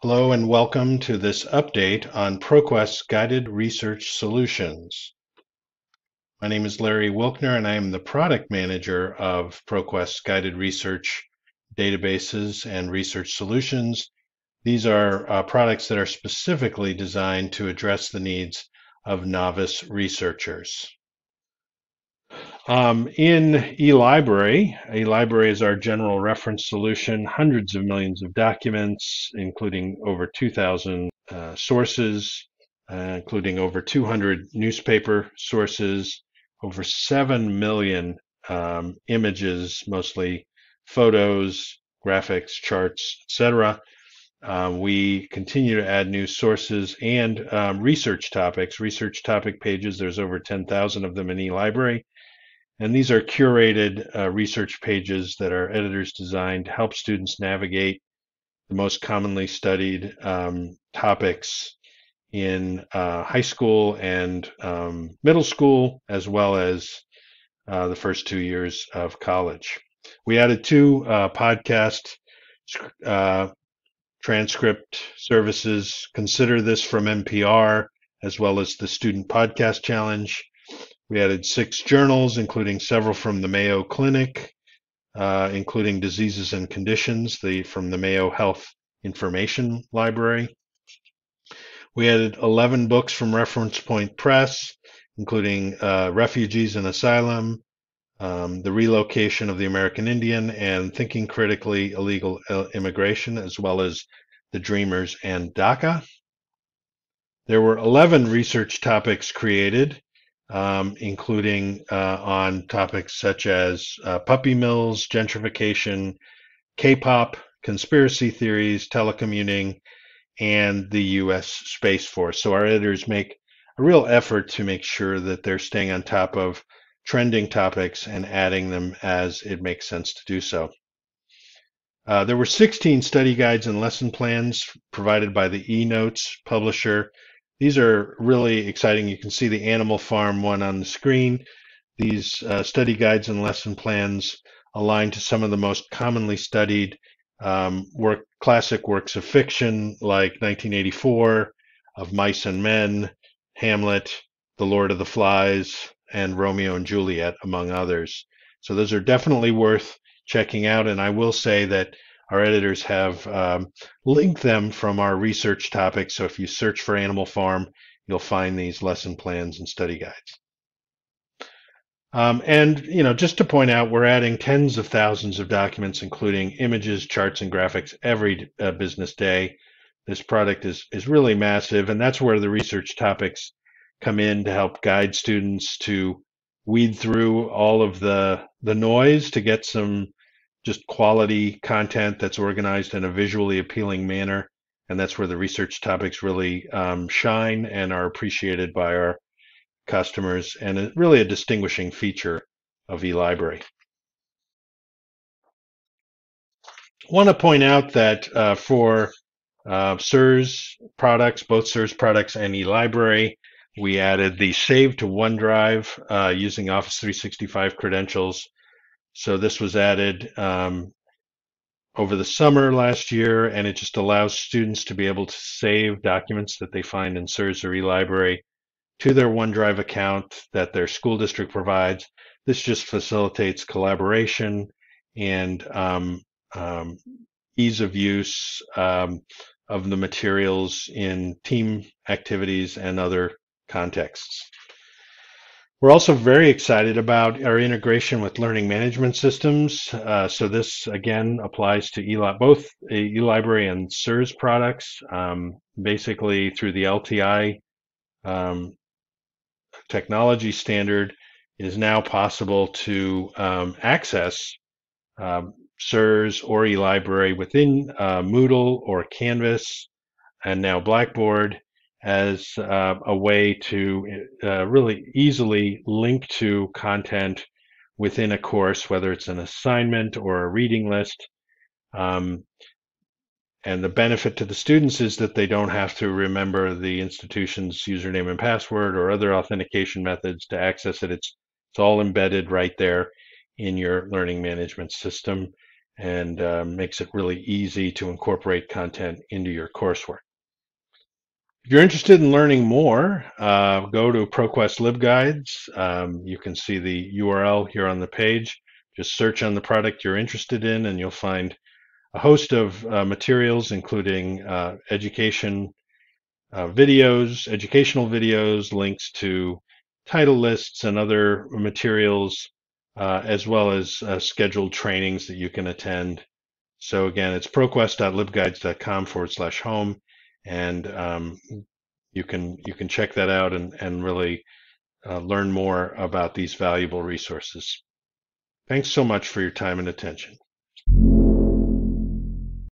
Hello and welcome to this update on ProQuest's Guided Research Solutions. My name is Larry Wilkner and I am the Product Manager of ProQuest's Guided Research Databases and Research Solutions. These are products that are specifically designed to address the needs of novice researchers. In eLibrary, eLibrary is our general reference solution, hundreds of millions of documents, including over 2,000 sources, including over 200 newspaper sources, over 7 million images, mostly photos, graphics, charts, etc. We continue to add new sources and research topic pages. There's over 10,000 of them in eLibrary. And these are curated research pages that our editors designed to help students navigate the most commonly studied topics in high school and middle school, as well as the first 2 years of college. We added two podcast transcript services, Consider This from NPR, as well as the Student Podcast Challenge. We added 6 journals, including several from the Mayo Clinic, including Diseases and Conditions from the Mayo Health Information Library. We added 11 books from Reference Point Press, including Refugees and Asylum, The Relocation of the American Indian, and Thinking Critically, Illegal Immigration, as well as The Dreamers and DACA. There were 11 research topics created, including on topics such as puppy mills, gentrification, K-pop, conspiracy theories, telecommuting, and the U.S. Space Force. So our editors make a real effort to make sure that they're staying on top of trending topics and adding them as it makes sense to do so. There were 16 study guides and lesson plans provided by the eNotes publisher. These are really exciting. You can see the Animal Farm one on the screen. These study guides and lesson plans align to some of the most commonly studied classic works of fiction, like 1984, Of Mice and Men, Hamlet, The Lord of the Flies, and Romeo and Juliet, among others. So those are definitely worth checking out, and I will say that our editors have linked them from our research topics, so if you search for Animal Farm, you'll find these lesson plans and study guides. And just to point out, we're adding tens of thousands of documents, including images, charts, and graphics every business day. This product is really massive, and that's where the research topics come in to help guide students to weed through all of the noise to get some just quality content that's organized in a visually appealing manner. And that's where the research topics really shine and are appreciated by our customers, and really a distinguishing feature of eLibrary. I want to point out that for SIRS products, both SIRS products and eLibrary, we added the Save to OneDrive using Office 365 credentials. So this was added over the summer last year, and it just allows students to be able to save documents that they find in SIRS or eLibrary to their OneDrive account that their school district provides. This just facilitates collaboration and ease of use of the materials in team activities and other contexts. We're also very excited about our integration with learning management systems. So this, again, applies to both eLibrary and SIRS products. Basically, through the LTI technology standard, it is now possible to access SIRS or eLibrary within Moodle or Canvas, and now Blackboard, as a way to really easily link to content within a course, whether it's an assignment or a reading list. And the benefit to the students is that they don't have to remember the institution's username and password or other authentication methods to access it. It's all embedded right there in your learning management system. and makes it really easy to incorporate content into your coursework. If you're interested in learning more, go to ProQuest LibGuides. You can see the URL here on the page. Just search on the product you're interested in, and you'll find a host of materials, including education videos, educational videos, links to title lists and other materials, as well as scheduled trainings that you can attend. So again, it's proquest.libguides.com/home, and you can check that out and really learn more about these valuable resources. Thanks so much for your time and attention.